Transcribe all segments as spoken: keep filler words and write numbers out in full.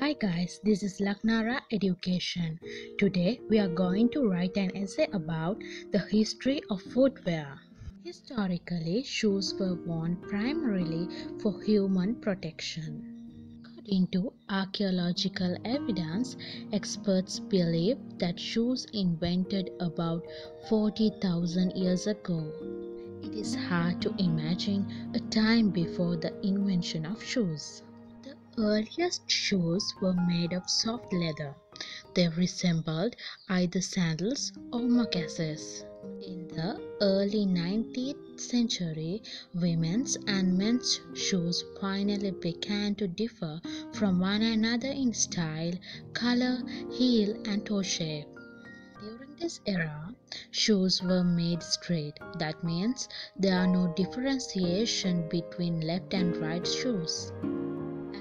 Hi guys, this is Laknara Education. Today we are going to write an essay about the history of footwear. Historically, shoes were worn primarily for human protection. According to archaeological evidence, experts believe that shoes invented about forty thousand years ago. It is hard to imagine a time before the invention of shoes. The earliest shoes were made of soft leather. They resembled either sandals or moccasins. In the early nineteenth century, women's and men's shoes finally began to differ from one another in style, color, heel, and toe shape. During this era, shoes were made straight. That means there are no differentiation between left and right shoes.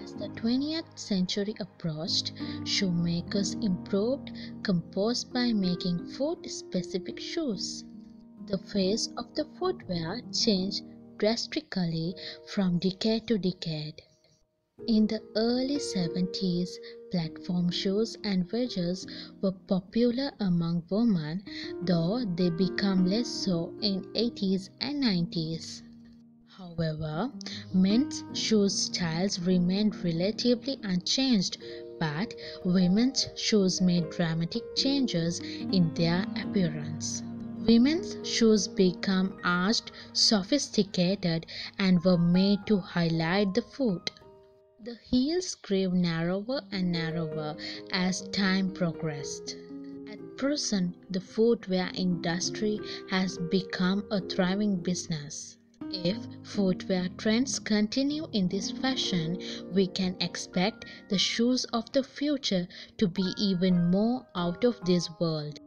As the twentieth century approached, shoemakers improved composed by making foot-specific shoes. The face of the footwear changed drastically from decade to decade. In the early seventies, platform shoes and wedges were popular among women, though they became less so in eighties and nineties. However, men's shoe styles remained relatively unchanged, but women's shoes made dramatic changes in their appearance. Women's shoes became arched, sophisticated, and were made to highlight the foot. The heels grew narrower and narrower as time progressed. At present, the footwear industry has become a thriving business. If footwear trends continue in this fashion, we can expect the shoes of the future to be even more out of this world.